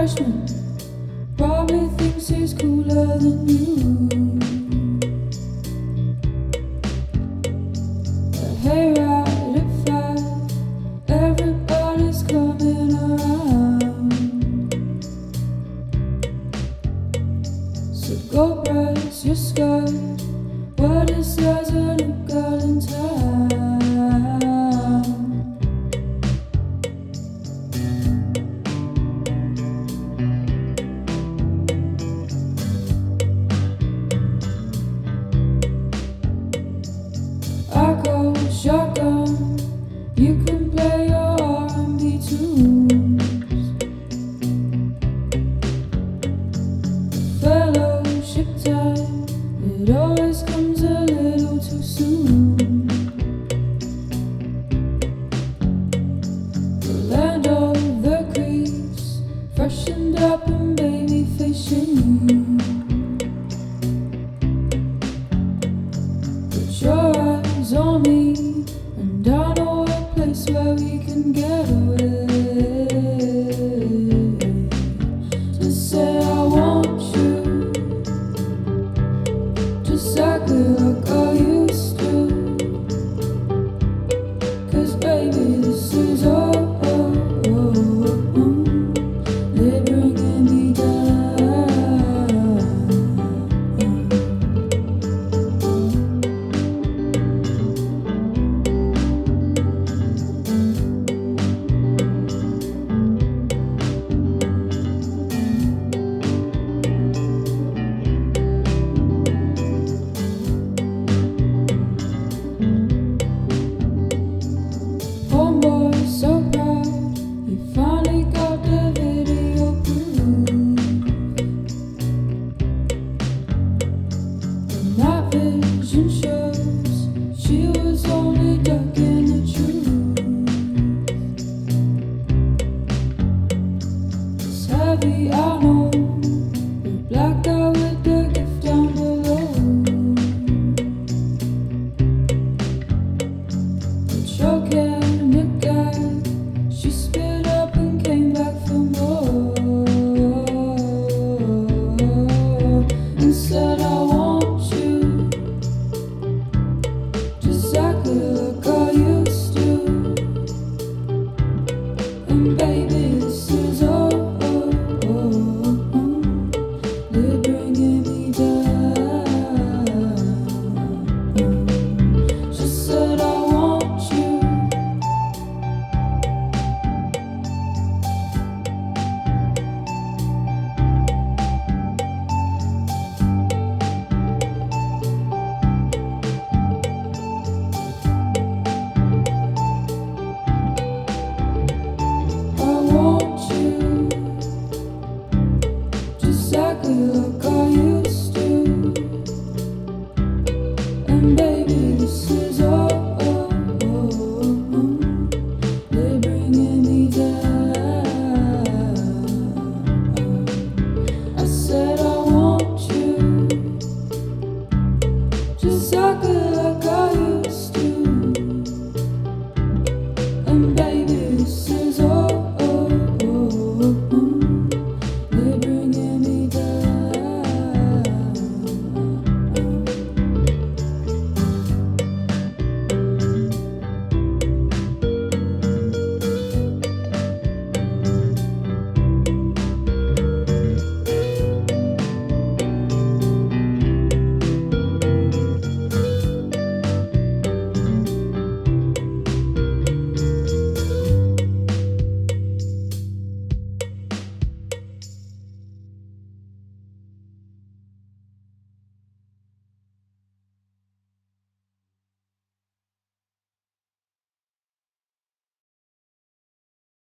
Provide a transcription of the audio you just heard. freshman probably thinks he's cooler than you. But hey, right at 5, everybody's coming around. So go press your skirt, what is there's a new girl in town. Shotgun, you can play your R&B tunes. Fellowship time, it always comes a little too soon. The land of the creeps, freshened up and baby facing you. Put your eyes on me, and I know a place where we can get away. Just say I want you, just exactly like I used to. 'Cause baby, this is all. Vision shows she was only ducking the truth. It's heavy, I know, but blacked out with the gift down below. But choking the guy, she spit up and came back for more. And said, I want. Baby, this is all. They're bringing me down. She said, I want you. Exactly like I used to. And baby, this is all. They're bringing me down. I said, I want you, just exactly like I used to. And baby, this is all.